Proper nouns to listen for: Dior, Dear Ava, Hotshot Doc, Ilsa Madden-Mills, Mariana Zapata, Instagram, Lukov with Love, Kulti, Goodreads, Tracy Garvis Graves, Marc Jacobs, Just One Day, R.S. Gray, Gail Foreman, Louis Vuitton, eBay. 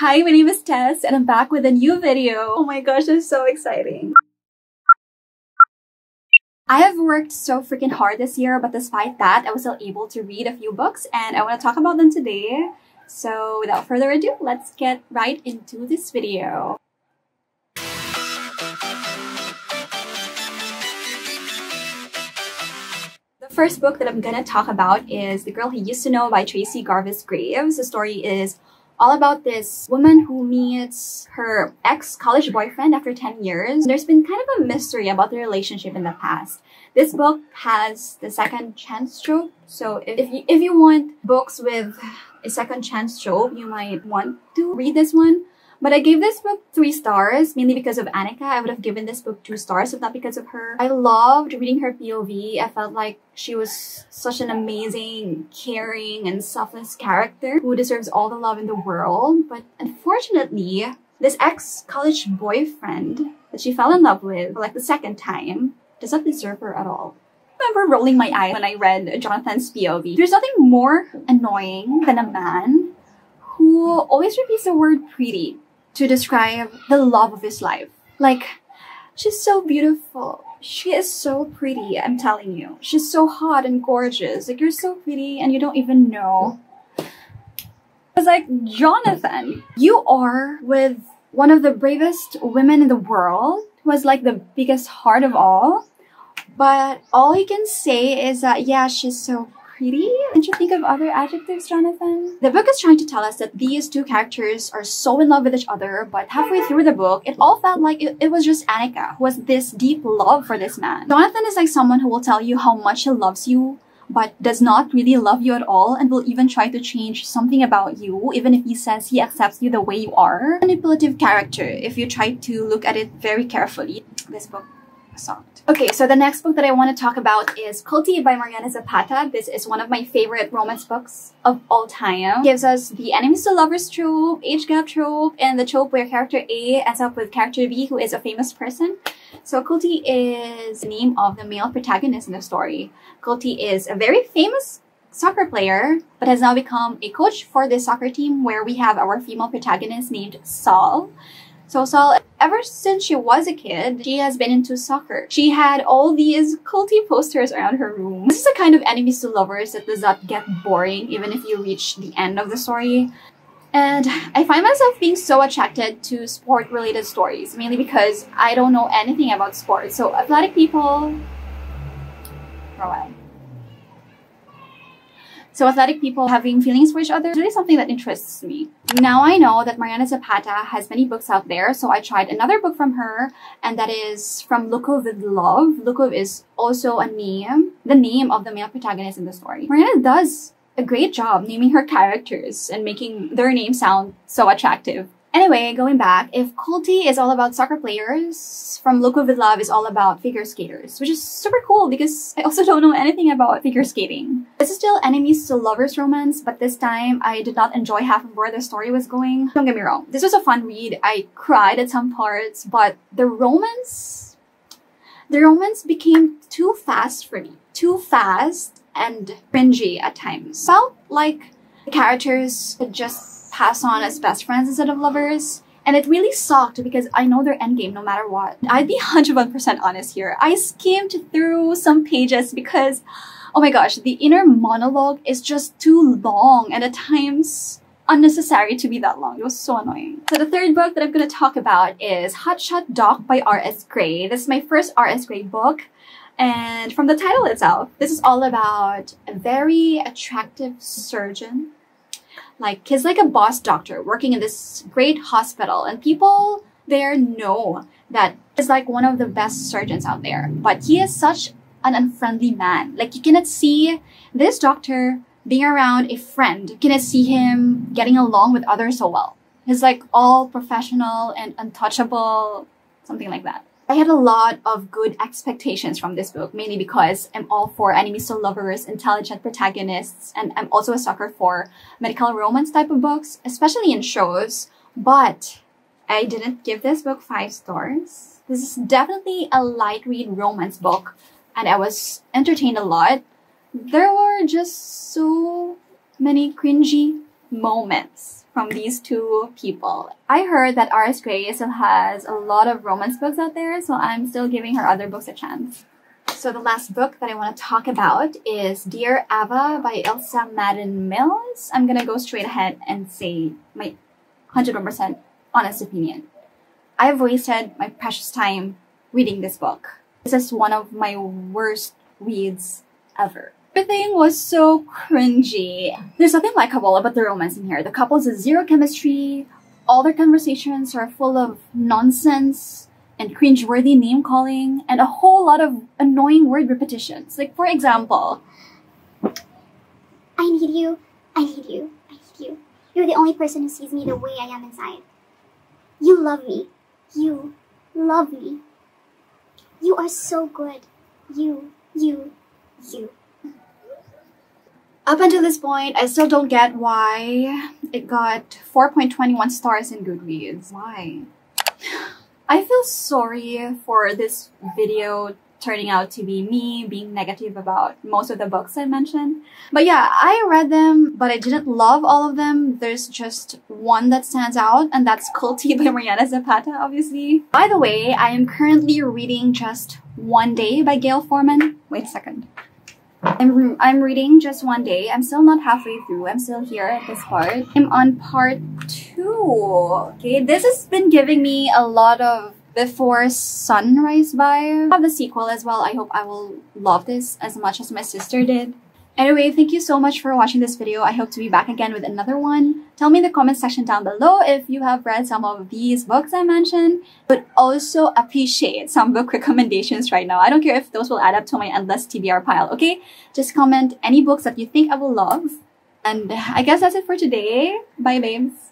Hi, my name is Tess and I'm back with a new video. Oh my gosh, that's so exciting. I have worked so freaking hard this year, but despite that, I was still able to read a few books and I want to talk about them today. So without further ado, let's get right into this video. The first book that I'm gonna talk about is The Girl He Used to Know by Tracy Garvis Graves. The story is all about this woman who meets her ex-college boyfriend after 10 years. There's been kind of a mystery about their relationship in the past. This book has the second chance trope. So if you want books with a second chance trope, you might want to read this one. But I gave this book 3 stars, mainly because of Annika. I would have given this book 2 stars if not because of her. I loved reading her POV. I felt like she was such an amazing, caring, and selfless character who deserves all the love in the world. But unfortunately, this ex-college boyfriend that she fell in love with for like the second time does not deserve her at all. I remember rolling my eyes when I read Jonathan's POV. There's nothing more annoying than a man who always repeats the word pretty to describe the love of his life. Like, she's so beautiful. She is so pretty, I'm telling you. She's so hot and gorgeous. Like, you're so pretty and you don't even know. It's like, Jonathan, you are with one of the bravest women in the world, who has like the biggest heart of all. But all he can say is that, yeah, she's so pretty. Didn't you think of other adjectives, Jonathan? The book is trying to tell us that these two characters are so in love with each other, but halfway through the book, it all felt like it was just Annika who has this deep love for this man. Jonathan is like someone who will tell you how much he loves you, but does not really love you at all and will even try to change something about you, even if he says he accepts you the way you are. Manipulative character, if you try to look at it very carefully. This book. Okay, so the next book that I want to talk about is Kulti by Mariana Zapata. This is one of my favorite romance books of all time. It gives us the enemies to lovers trope, age gap trope, and the trope where character A ends up with character B who is a famous person. So Kulti is the name of the male protagonist in the story. Kulti is a very famous soccer player, but has now become a coach for this soccer team where we have our female protagonist named Sol. So Sol, ever since she was a kid, she has been into soccer. She had all these Kulti posters around her room. This is the kind of enemies to lovers that does not get boring even if you reach the end of the story. And I find myself being so attracted to sport-related stories, mainly because I don't know anything about sports. So athletic people... So athletic people having feelings for each other is really something that interests me. Now I know that Mariana Zapata has many books out there, so I tried another book from her, and that is from Lukov with Love. Lukov is also a name, the name of the male protagonist in the story. Mariana does a great job naming her characters and making their names sound so attractive. Anyway, going back, if Kulti is all about soccer players, from Lukov with Love is all about figure skaters, which is super cool because I also don't know anything about figure skating. This is still enemies to lovers romance, but this time I did not enjoy half of where the story was going. Don't get me wrong, this was a fun read. I cried at some parts, but the romance became too fast for me. Too fast and cringy at times. Felt like the characters could just pass on as best friends instead of lovers, and it really sucked because I know their endgame no matter what. I'd be 101% honest here. I skimmed through some pages because, oh my gosh, the inner monologue is just too long and at times unnecessary to be that long. It was so annoying. So the third book that I'm going to talk about is Hotshot Doc by R.S. Gray. This is my first R.S. Gray book. And from the title itself, this is all about a very attractive surgeon. Like, he's like a boss doctor working in this great hospital, and people there know that he's like one of the best surgeons out there. But he is such an unfriendly man. Like, you cannot see this doctor being around a friend. You cannot see him getting along with others so well. He's like all professional and untouchable, something like that. I had a lot of good expectations from this book, mainly because I'm all for enemies to lovers, intelligent protagonists, and I'm also a sucker for medical romance type of books, especially in shows, but I didn't give this book 5 stars. This is definitely a light read romance book, and I was entertained a lot. There were just so many cringy moments from these two people. I heard that R.S. Gray still has a lot of romance books out there, so I'm still giving her other books a chance. So the last book that I want to talk about is Dear Ava by Ilsa Madden-Mills. I'm going to go straight ahead and say my 100% honest opinion. I've wasted my precious time reading this book. This is one of my worst reads ever. Everything was so cringy. There's nothing likable about the romance in here. The couples have zero chemistry. All their conversations are full of nonsense and cringeworthy name-calling and a whole lot of annoying word repetitions. Like, for example, I need you. I need you. I need you. You're the only person who sees me the way I am inside. You love me. You love me. You are so good. You, you, you. Up until this point, I still don't get why it got 4.21 stars in Goodreads. Why? I feel sorry for this video turning out to be me being negative about most of the books I mentioned. But yeah, I read them, but I didn't love all of them. There's just one that stands out, and that's Kulti by Mariana Zapata, obviously. By the way, I am currently reading Just One Day by Gail Foreman. Wait a second. I'm reading Just One Day. I'm still not halfway through. I'm still here at this part. I'm on part 2. Okay, this has been giving me a lot of Before Sunrise vibe. I have the sequel as well. I hope I will love this as much as my sister did. Anyway, thank you so much for watching this video. I hope to be back again with another one. Tell me in the comment section down below if you have read some of these books I mentioned, but also appreciate some book recommendations right now. I don't care if those will add up to my endless TBR pile, okay? Just comment any books that you think I will love. And I guess that's it for today. Bye, babes.